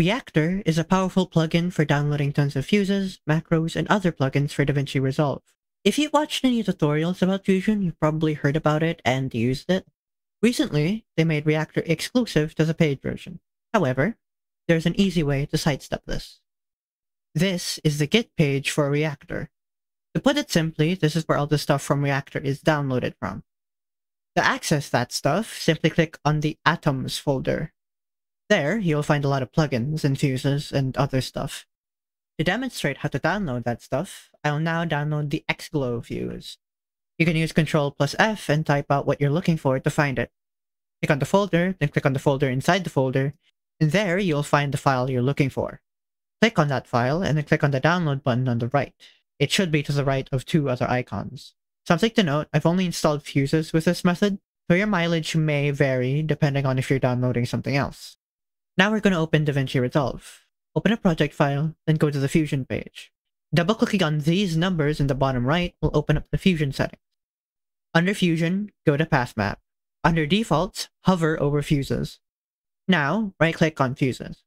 Reactor is a powerful plugin for downloading tons of fuses, macros, and other plugins for DaVinci Resolve. If you've watched any tutorials about Fusion, you've probably heard about it and used it. Recently, they made Reactor exclusive to the paid version. However, there's an easy way to sidestep this. This is the Git page for Reactor. To put it simply, this is where all the stuff from Reactor is downloaded from. To access that stuff, simply click on the Atoms folder. There, you'll find a lot of plugins and fuses and other stuff. To demonstrate how to download that stuff, I'll now download the XGlow fuse. You can use Ctrl+F and type out what you're looking for to find it. Click on the folder, then click on the folder inside the folder, and there you'll find the file you're looking for. Click on that file, and then click on the download button on the right. It should be to the right of two other icons. Something to note, I've only installed fuses with this method, so your mileage may vary depending on if you're downloading something else. Now we're going to open DaVinci Resolve. Open a project file, then go to the Fusion page. Double-clicking on these numbers in the bottom right will open up the Fusion settings. Under Fusion, go to Path Map. Under Defaults, hover over Fuses. Now, right-click on Fuses.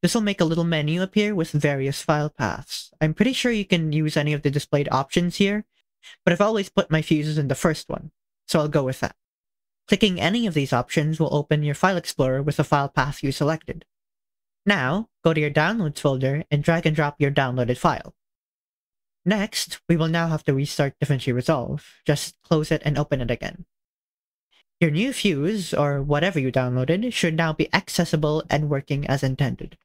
This will make a little menu appear with various file paths. I'm pretty sure you can use any of the displayed options here, but I've always put my fuses in the first one, so I'll go with that. Clicking any of these options will open your file explorer with the file path you selected. Now, go to your Downloads folder and drag and drop your downloaded file. Next, we will now have to restart DaVinci Resolve. Just close it and open it again. Your new fuse, or whatever you downloaded, should now be accessible and working as intended.